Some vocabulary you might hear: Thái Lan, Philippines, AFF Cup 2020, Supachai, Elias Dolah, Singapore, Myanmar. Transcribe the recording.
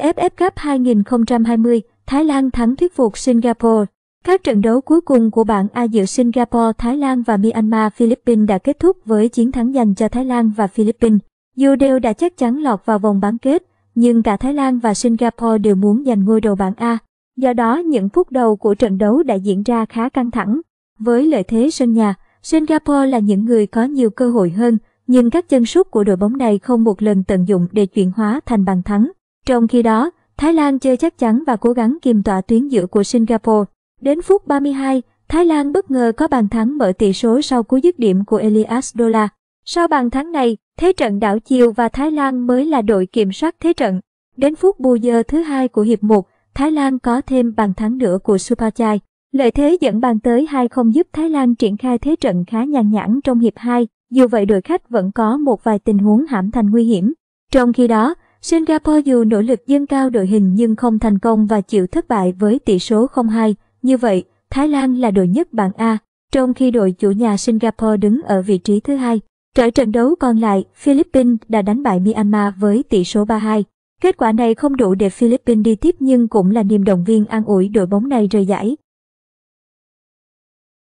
AFF Cup 2020, Thái Lan thắng thuyết phục Singapore. Các trận đấu cuối cùng của bảng A giữa Singapore, Thái Lan và Myanmar, Philippines đã kết thúc với chiến thắng dành cho Thái Lan và Philippines. Dù đều đã chắc chắn lọt vào vòng bán kết, nhưng cả Thái Lan và Singapore đều muốn giành ngôi đầu bảng A. Do đó, những phút đầu của trận đấu đã diễn ra khá căng thẳng. Với lợi thế sân nhà, Singapore là những người có nhiều cơ hội hơn, nhưng các chân sút của đội bóng này không một lần tận dụng để chuyển hóa thành bàn thắng. Trong khi đó, Thái Lan chơi chắc chắn và cố gắng kiềm tỏa tuyến giữa của Singapore. Đến phút 32, Thái Lan bất ngờ có bàn thắng mở tỷ số sau cú dứt điểm của Elias Dolah. Sau bàn thắng này, thế trận đảo chiều và Thái Lan mới là đội kiểm soát thế trận. Đến phút bù giờ thứ hai của hiệp 1, Thái Lan có thêm bàn thắng nữa của Supachai. Lợi thế dẫn bàn tới 2-0 giúp Thái Lan triển khai thế trận khá nhàn nhãn trong hiệp 2, dù vậy đội khách vẫn có một vài tình huống hãm thành nguy hiểm. Trong khi đó, Singapore dù nỗ lực dâng cao đội hình nhưng không thành công và chịu thất bại với tỷ số 0-2. Như vậy, Thái Lan là đội nhất bảng A, trong khi đội chủ nhà Singapore đứng ở vị trí thứ hai. Trở trận đấu còn lại, Philippines đã đánh bại Myanmar với tỷ số 3-2. Kết quả này không đủ để Philippines đi tiếp nhưng cũng là niềm động viên an ủi đội bóng này rời giải.